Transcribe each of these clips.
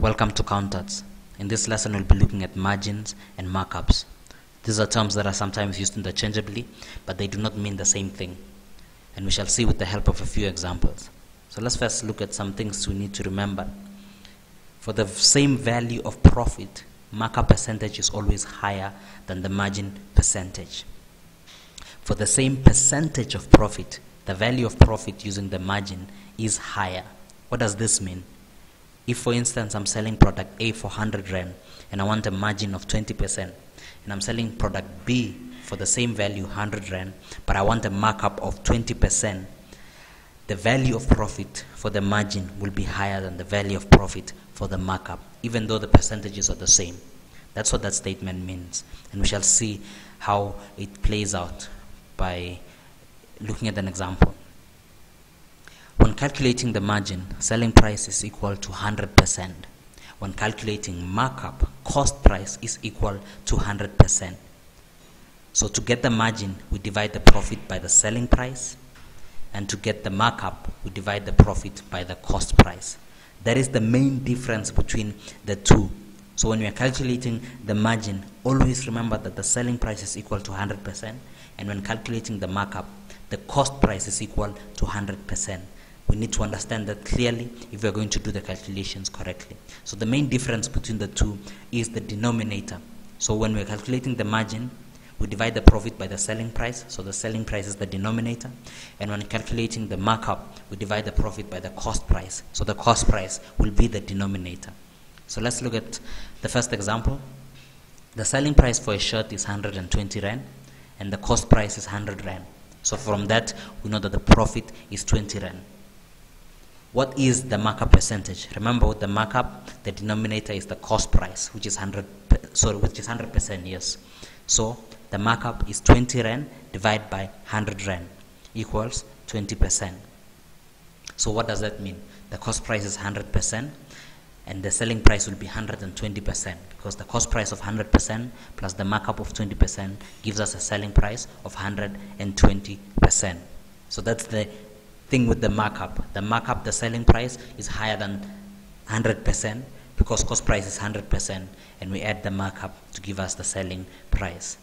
Welcome to Counttuts. In this lesson we'll be looking at margins and markups. These are terms that are sometimes used interchangeably, but they do not mean the same thing. And we shall see with the help of a few examples. So let's first look at some things we need to remember. For the same value of profit, markup percentage is always higher than the margin percentage. For the same percentage of profit, the value of profit using the margin is higher. What does this mean? If, for instance, I'm selling product A for 100 Rand and I want a margin of 20%, and I'm selling product B for the same value, 100 Rand, but I want a markup of 20%, the value of profit for the margin will be higher than the value of profit for the markup, even though the percentages are the same. That's what that statement means. And we shall see how it plays out by looking at an example. When calculating the margin, selling price is equal to 100%. When calculating markup, cost price is equal to 100%. So to get the margin, we divide the profit by the selling price, and to get the markup, we divide the profit by the cost price. That is the main difference between the two. So when we are calculating the margin, always remember that the selling price is equal to 100%, and when calculating the markup, the cost price is equal to 100%. We need to understand that clearly if we are going to do the calculations correctly. So the main difference between the two is the denominator. So when we're calculating the margin, we divide the profit by the selling price, so the selling price is the denominator. And when calculating the markup, we divide the profit by the cost price, so the cost price will be the denominator. So let's look at the first example. The selling price for a shirt is 120 Rand, and the cost price is 100 Rand. So from that, we know that the profit is 20 Rand. What is the markup percentage? Remember, with the markup, the denominator is the cost price, which is 100%, yes. So the markup is 20 Rand divided by 100 Rand equals 20%. So what does that mean? The cost price is 100%, and the selling price will be 120%, because the cost price of 100% plus the markup of 20% gives us a selling price of 120%. So that's the thing with the markup. The markup, the selling price, is higher than 100% because cost price is 100%, and we add the markup to give us the selling price.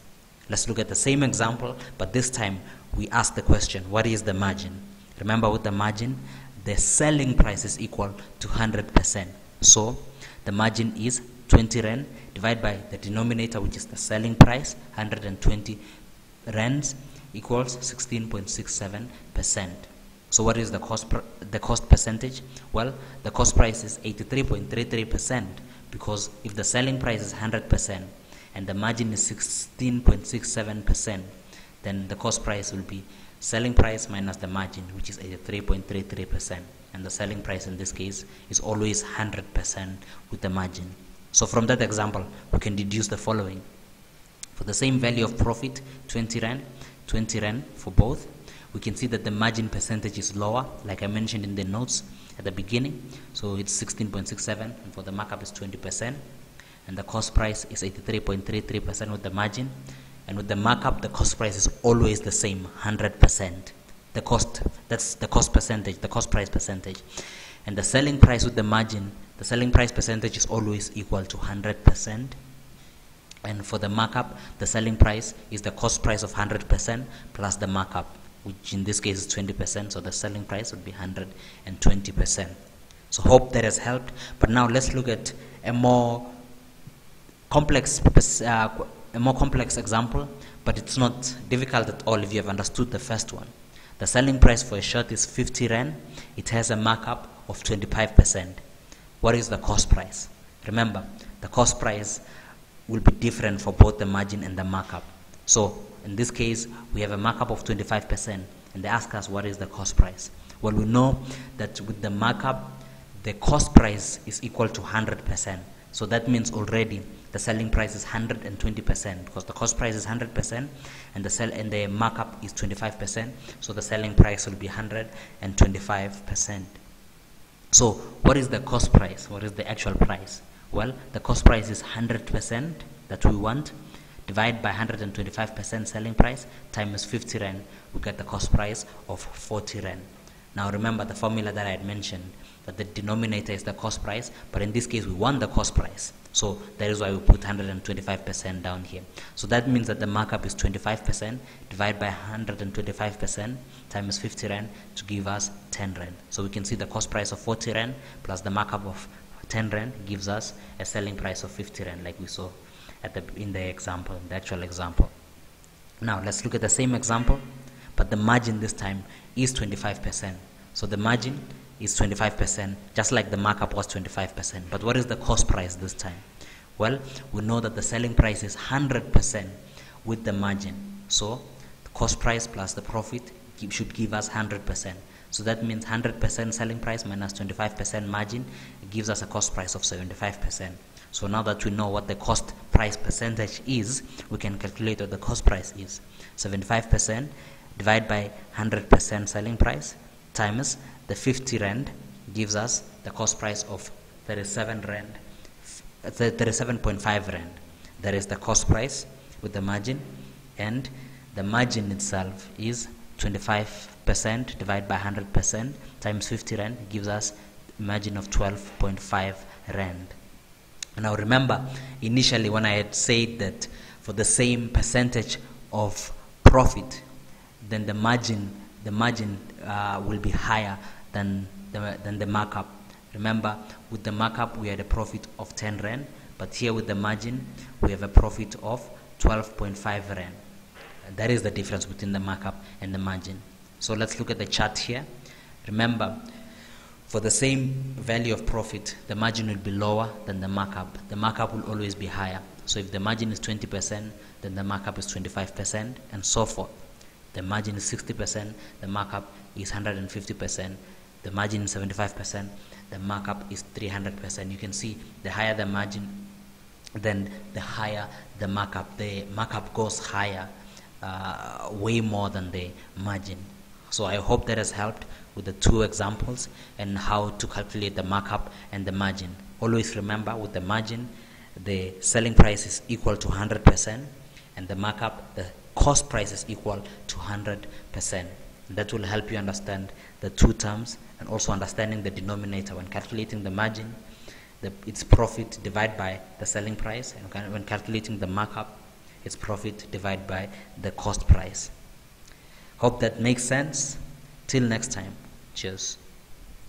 Let's look at the same example, but this time we ask the question, what is the margin? Remember, with the margin, the selling price is equal to 100%. So the margin is 20 Rand divided by the denominator, which is the selling price, 120 Rands equals 16.67%. So what is the cost percentage? Well, the cost price is 83.33%, because if the selling price is 100% and the margin is 16.67%, then the cost price will be selling price minus the margin, which is 83.33%. And the selling price in this case is always 100% with the margin. So from that example, we can deduce the following. For the same value of profit, 20 Rand for both, we can see that the margin percentage is lower, like I mentioned in the notes at the beginning. So it's 16.67, and for the markup is 20%, and the cost price is 83.33% with the margin. And with the markup, the cost price is always the same, 100%. The cost, that's the cost percentage, the cost price percentage. And the selling price with the margin, the selling price percentage is always equal to 100%. And for the markup, the selling price is the cost price of 100% plus the markup, which in this case is 20%, so the selling price would be 120%. So hope that has helped. But now let's look at a more complex example, but it's not difficult at all if you have understood the first one. The selling price for a shirt is 50 Rand. It has a markup of 25%. What is the cost price? Remember, the cost price will be different for both the margin and the markup. So in this case, we have a markup of 25%, and they ask us, what is the cost price? Well, we know that with the markup, the cost price is equal to 100%. So that means already the selling price is 120%, because the cost price is 100% and the markup is 25%, so the selling price will be 125%. So what is the cost price? What is the actual price? Well, the cost price is 100% that we want, divided by 125% selling price times 50 Rand, we get the cost price of 40 Rand. Now remember the formula that I had mentioned. that the denominator is the cost price, but in this case we want the cost price. So that is why we put 125% down here. So that means that the markup is 25% divided by 125% times 50 rand to give us 10 rand. So we can see the cost price of 40 rand plus the markup of 10 rand gives us a selling price of 50 rand, like we saw at in the actual example. Now let's look at the same example, but the margin this time is 25%. So the margin is 25%, just like the markup was 25%. But what is the cost price this time? Well, we know that the selling price is 100% with the margin. So the cost price plus the profit should give us 100%. So that means 100% selling price minus 25% margin gives us a cost price of 75%. So now that we know what the cost price percentage is, we can calculate what the cost price is. 75% divided by 100% selling price times the 50 rand gives us the cost price of 37.5 rand. That is the cost price with the margin, and the margin itself is 25% divided by 100% times 50 rand gives us a margin of 12.5 rand. Now remember, initially when I had said that for the same percentage of profit, then the margin will be higher than the markup. Remember, with the markup we had a profit of 10 rand, but here with the margin we have a profit of 12.5 rand. That is the difference between the markup and the margin. So let's look at the chart here. Remember, for the same value of profit, the margin will be lower than the markup. The markup will always be higher. So if the margin is 20%, then the markup is 25%, and so forth. The margin is 60%, the markup is 150%, the margin is 75%, the markup is 300%. You can see the higher the margin, then the higher the markup. The markup goes higher, way more than the margin. So I hope that has helped with the two examples and how to calculate the markup and the margin. Always remember, with the margin, the selling price is equal to 100%, and the markup, the cost price, is equal to 100%. That will help you understand the two terms, and also understanding the denominator when calculating the margin, its profit divided by the selling price, and when calculating the markup, its profit divided by the cost price. Hope that makes sense. Till next time, cheers.